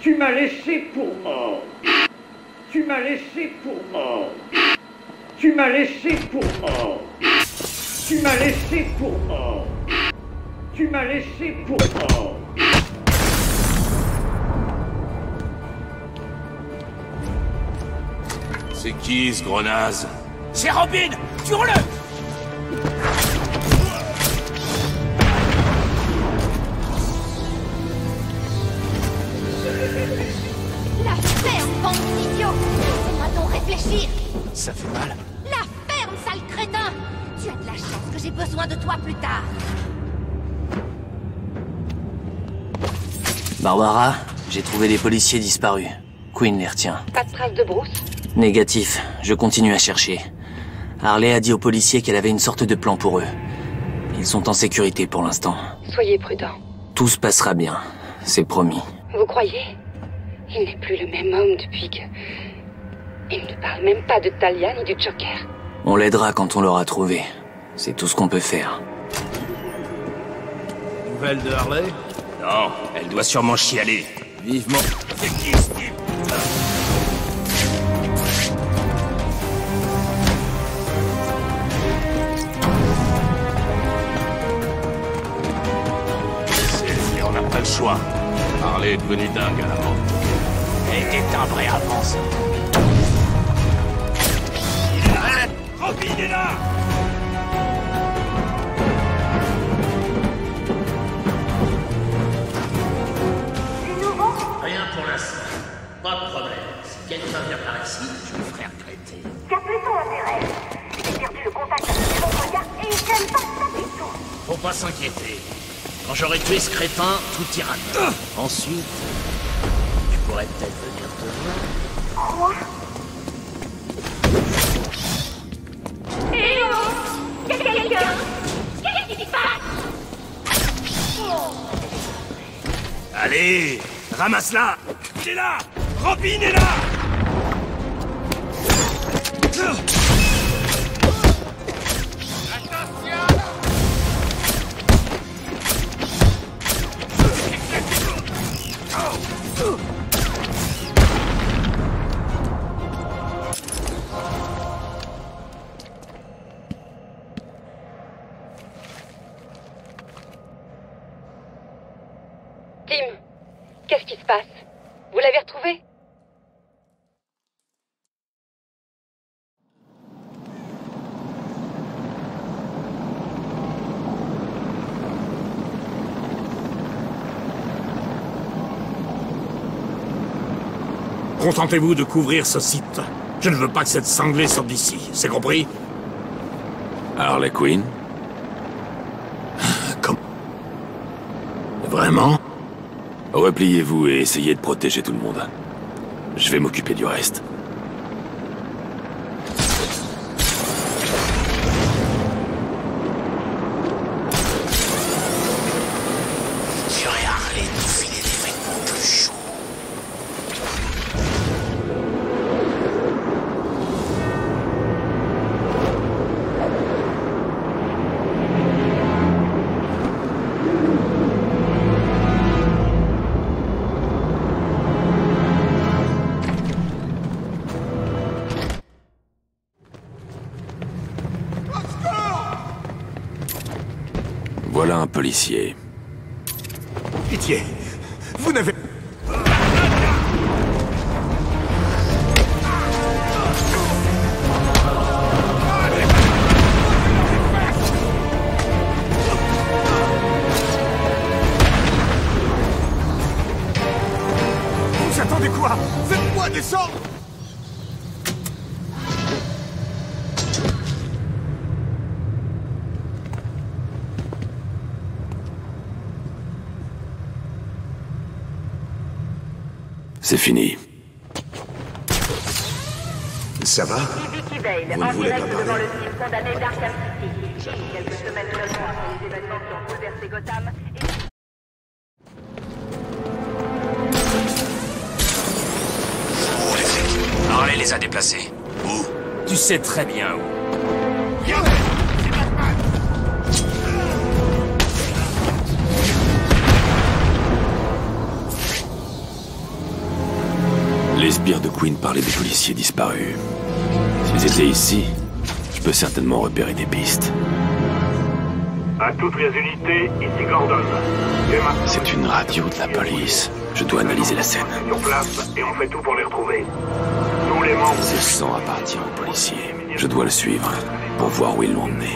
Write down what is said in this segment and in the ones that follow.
Tu m'as laissé pour mort. Tu m'as laissé pour mort. Tu m'as laissé pour mort. Tu m'as laissé pour mort. Tu m'as laissé pour mort. C'est qui ce gros naze? C'est Robin! Tue-le! La ferme, bande d'idiot! Laissez-moi donc réfléchir! Ça fait mal? La ferme, sale crétin! Tu as de la chance que j'ai besoin de toi plus tard! Barbara, j'ai trouvé les policiers disparus. Quinn les retient. Pas de trace de Bruce? Négatif. Je continue à chercher. Harley a dit aux policiers qu'elle avait une sorte de plan pour eux. Ils sont en sécurité pour l'instant. Soyez prudents. Tout se passera bien. C'est promis. Vous croyez? Il n'est plus le même homme depuis que... Il ne parle même pas de Talia ni du Joker. On l'aidera quand on l'aura trouvé. C'est tout ce qu'on peut faire. Nouvelle de Harley? Non, elle doit sûrement chialer. Vivement. C'est qui ce type? Pas le choix. Harley est devenu dingue à la mort. Elle était timbrée avant ça. Arrête! Robin est là! C'est nouveau? Rien pour l'instant. Pas de problème. Si quelqu'un vient par ici, je me ferai regretter. Qu'a plutôt intérêt? J'ai perdu le contact avec les bons regards et j'aime pas ça du tout. Faut pas s'inquiéter. Quand j'aurai tué ce crétin, tout ira bien. Ensuite, tu pourrais peut-être venir te voir. Quoi? Hello! Y'a quelqu'un? Quelqu'un qui disparaît! Allez, ramasse-la! T'es là! Robin est là! Vous l'avez retrouvé? Contentez-vous de couvrir ce site. Je ne veux pas que cette sanglée sorte d'ici, c'est compris? Harley Quinn? Comment? Vraiment? Repliez-vous et essayez de protéger tout le monde. Je vais m'occuper du reste. J'aurais Harley de nous filer des vêtements plus chauds. Voilà un policier. Pitié, vous n'avez... Vous attendez quoi? Faites-moi descendre! C'est fini. Ça va? Vous ne voulez pas parler? Harley les a déplacés. Où? Tu sais très bien où. subir de Quinn par les policiers disparus. S'ils étaient ici, je peux certainement repérer des pistes. À toutes les unités, ici Gordon. C'est une radio de la police. Je dois analyser la scène. Sur place et on fait tout pour les retrouver. Tous les membres. Ce sang appartient aux policiers. Je dois le suivre pour voir où ils l'ont emmené.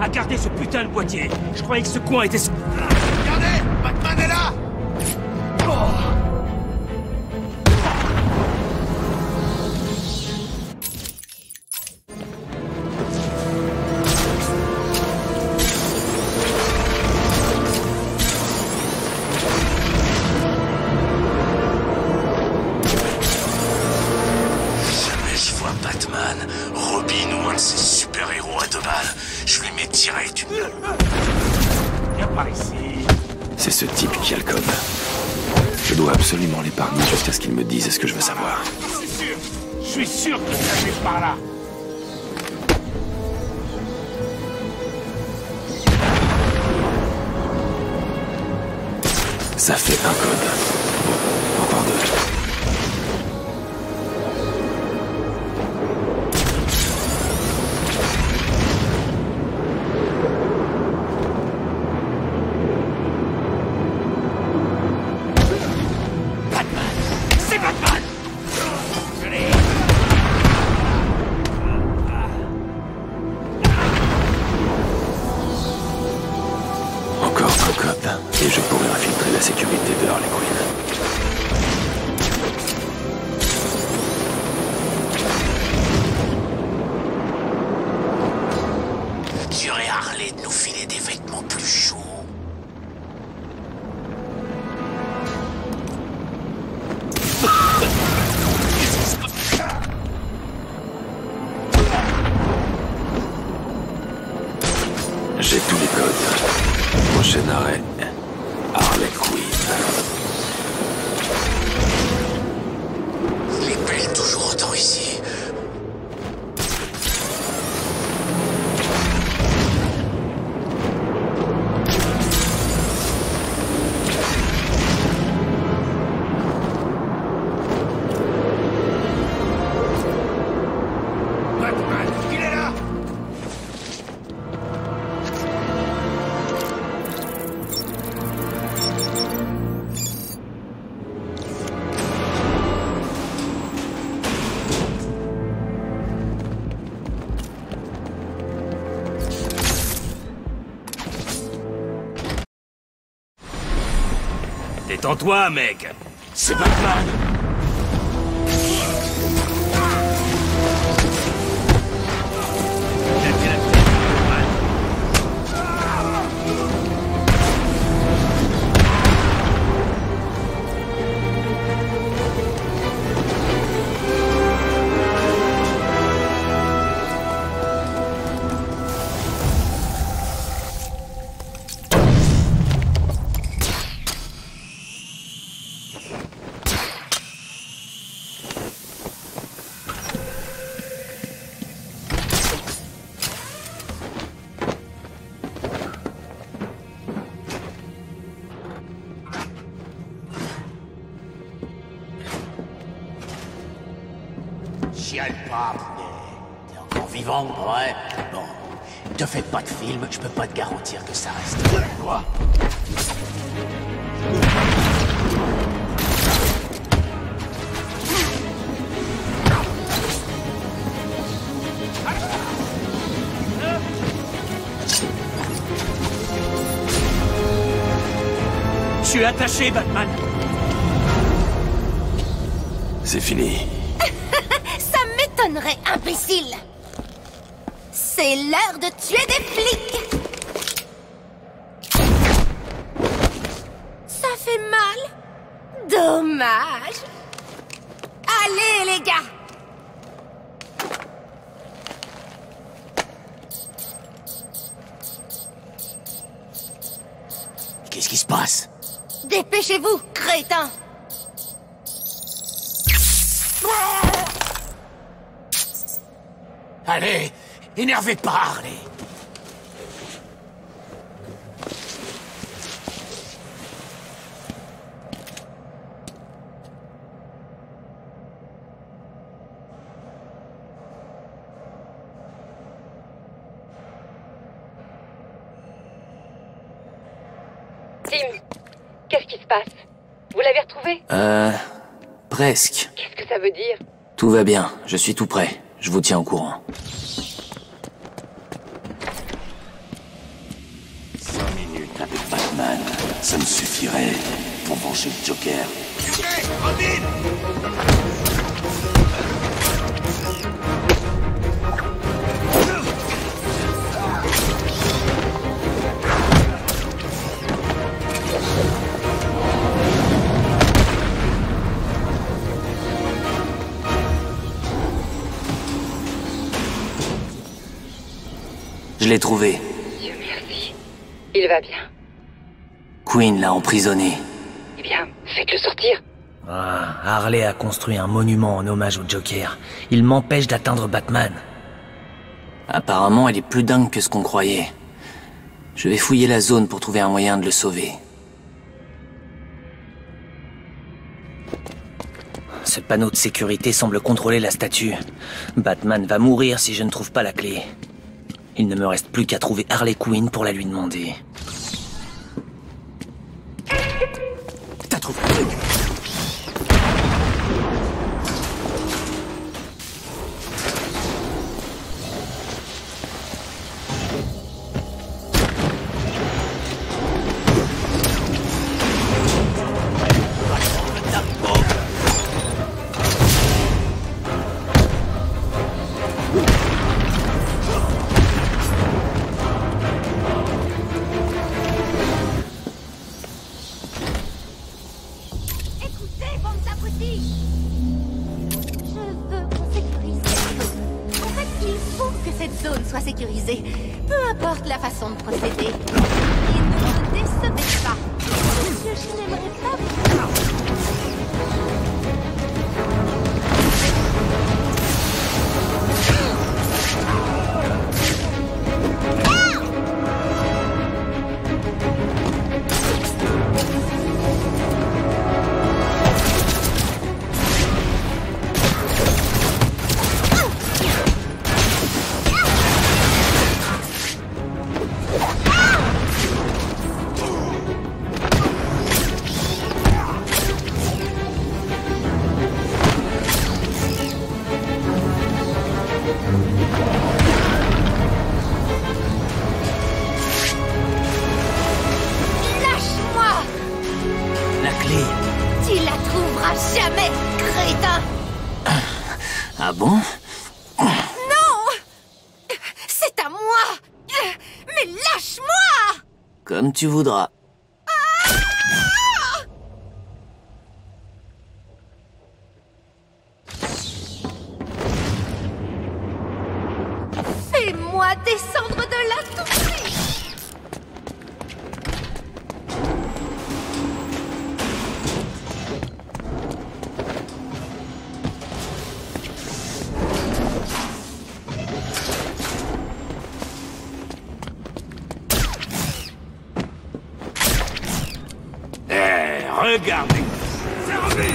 Regardez ce putain de boîtier! Je croyais que ce coin était... Regardez! Batman est là! Ça fait un code. Encore deux. Batman! C'est Batman! Encore un code. Et je pourrais infiltrer la sécurité de Harley Quinn. Détends-toi, mec! C'est Batman! T'es encore vivant, ouais? Bon, te fais pas de film, je peux pas te garantir que ça reste. Quoi? Je suis attaché, Batman. C'est fini. Imbécile! C'est l'heure de tuer des flics! Ça fait mal? Dommage! Allez, les gars! Qu'est-ce qui se passe? Dépêchez-vous, crétin! Allez, énervez pas, Harley! Tim, qu'est-ce qui se passe? Vous l'avez retrouvé? Presque. Qu'est-ce que ça veut dire? Tout va bien, je suis tout prêt. Je vous tiens au courant. 5 minutes avec Batman, ça me suffirait pour venger le Joker. Hey, Robin! Je l'ai trouvé. Dieu merci. Il va bien. Quinn l'a emprisonné. Eh bien, faites-le sortir. Ah, Harley a construit un monument en hommage au Joker. Il m'empêche d'atteindre Batman. Apparemment, elle est plus dingue que ce qu'on croyait. Je vais fouiller la zone pour trouver un moyen de le sauver. Ce panneau de sécurité semble contrôler la statue. Batman va mourir si je ne trouve pas la clé. Il ne me reste plus qu'à trouver Harley Quinn pour la lui demander. T'as trouvé? Tu voudras. Fais-moi descendre de là tout de suite. Regardez, c'est Robin.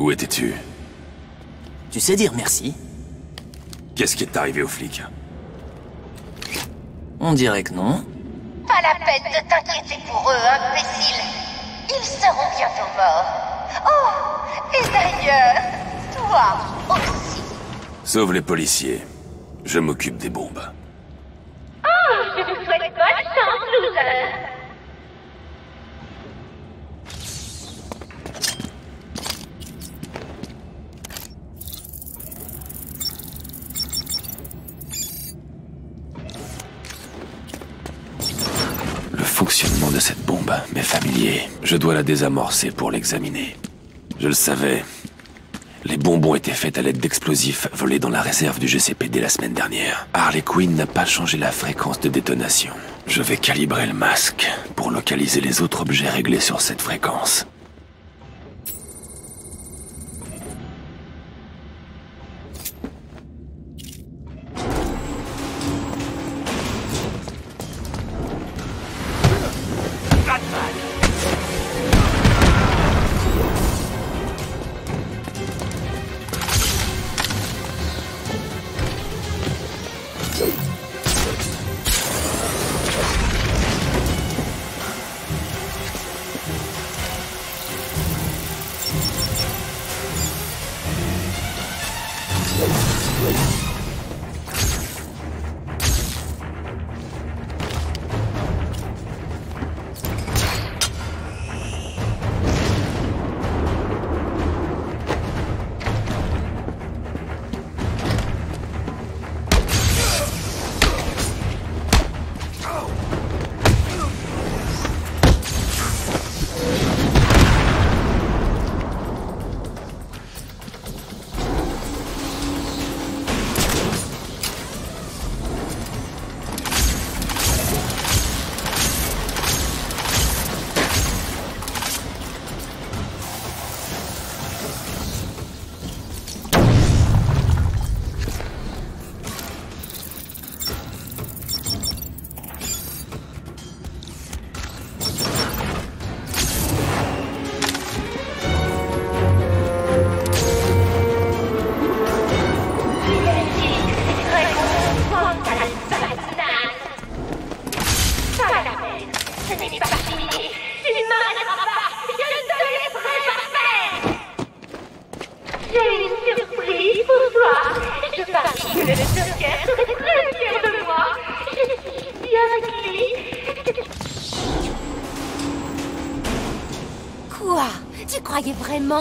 Où étais-tu? Tu sais dire merci. Qu'est-ce qui est arrivé aux flics? On dirait que non. Pas la peine de t'inquiéter pour eux, imbécile. Ils seront bientôt morts. Oh, et d'ailleurs, toi aussi. Sauve les policiers. Je m'occupe des bombes. Oh, je vous souhaite bonne chance, loser. De cette bombe m'est familier. Je dois la désamorcer pour l'examiner. Je le savais. Les bonbons étaient faits à l'aide d'explosifs volés dans la réserve du GCPD la semaine dernière. Harley Quinn n'a pas changé la fréquence de détonation. Je vais calibrer le masque pour localiser les autres objets réglés sur cette fréquence.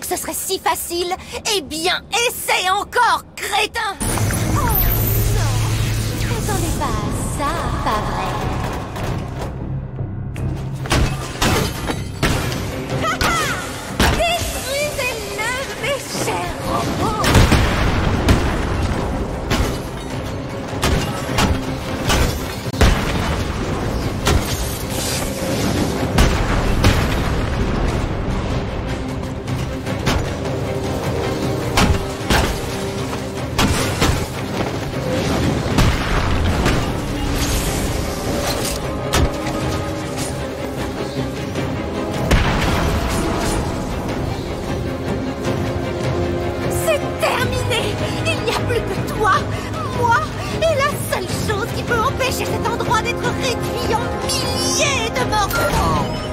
Que ce serait si facile? Eh bien, essaie encore, crétin! Oh non! Attendez pas à ça, pas vrai? Ha ha! Détruisez-le, mes chers robots! D'être réduit en milliers de morts.